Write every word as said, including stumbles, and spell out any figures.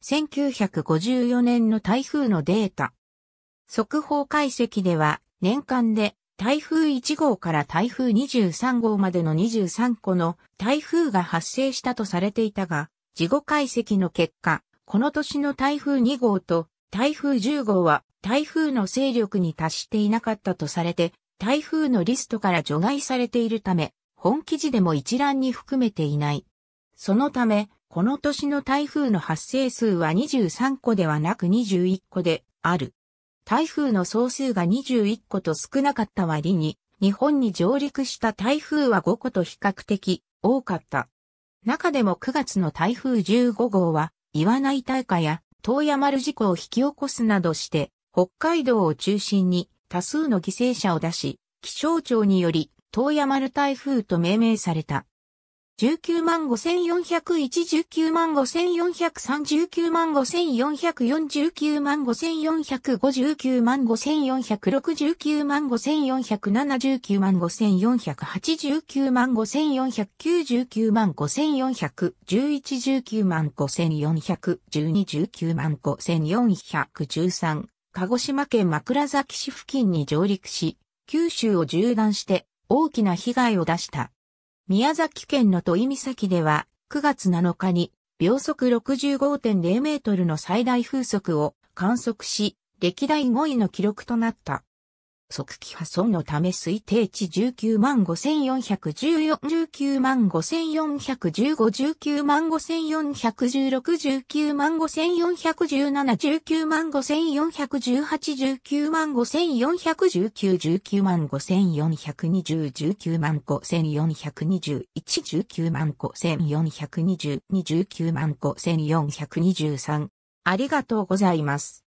せんきゅうひゃくごじゅうよねんの台風のデータ。速報解析では、年間で台風いち号から台風にじゅうさん号までのにじゅうさん個の台風が発生したとされていたが、事後解析の結果、この年の台風に号と台風じゅう号は台風の勢力に達していなかったとされて、台風のリストから除外されているため、本記事でも一覧に含めていない。そのため、この年の台風の発生数はにじゅうさん個ではなくにじゅういち個である。台風の総数がにじゅういち個と少なかった割に、日本に上陸した台風はご個と比較的多かった。中でもくがつの台風じゅうご号は、岩内大火や洞爺丸事故を引き起こすなどして、北海道を中心に多数の犠牲者を出し、気象庁により洞爺丸台風と命名された。じゅうきゅうまんごせんよんひゃくいち、じゅうきゅうまんごせんよんひゃくさん、じゅうきゅうまんごせんよんひゃくよん、じゅうきゅうまんごせんよんひゃくご、じゅうきゅうまんごせんよんひゃくろく、じゅうきゅうまんごせんよんひゃくなな、じゅうきゅうまんごせんよんひゃくはち、じゅうきゅうまんごせんよんひゃくきゅう、じゅうきゅうまんごせんよんひゃくじゅういち、じゅうきゅうまんごせんよんひゃくじゅうに、じゅうきゅうまんごせんよんひゃくじゅうさん、鹿児島県枕崎市付近に上陸し、九州を縦断して大きな被害を出した。宮崎県の都井岬ではくがつなのかに秒速 ろくじゅうごてんれい メートルの最大風速を観測し、歴代ご位の記録となった。測器破損のため推定値じゅうきゅうまんごせんよんひゃくじゅうよん、じゅうきゅうまんごせんよんひゃくじゅうご、じゅうきゅうまんごせんよんひゃくじゅうろく、じゅうきゅうまんごせんよんひゃくじゅうなな、じゅうきゅうまんごせんよんひゃくじゅうはち、じゅうきゅうまんごせんよんひゃくじゅうきゅう、じゅうきゅうまんごせんよんひゃくにじゅう、じゅうきゅうまんごせんよんひゃくにじゅういち、じゅうきゅうまんごせんよんひゃくにじゅうに、じゅうきゅうまんごせんよんひゃくにじゅうさん。ありがとうございます。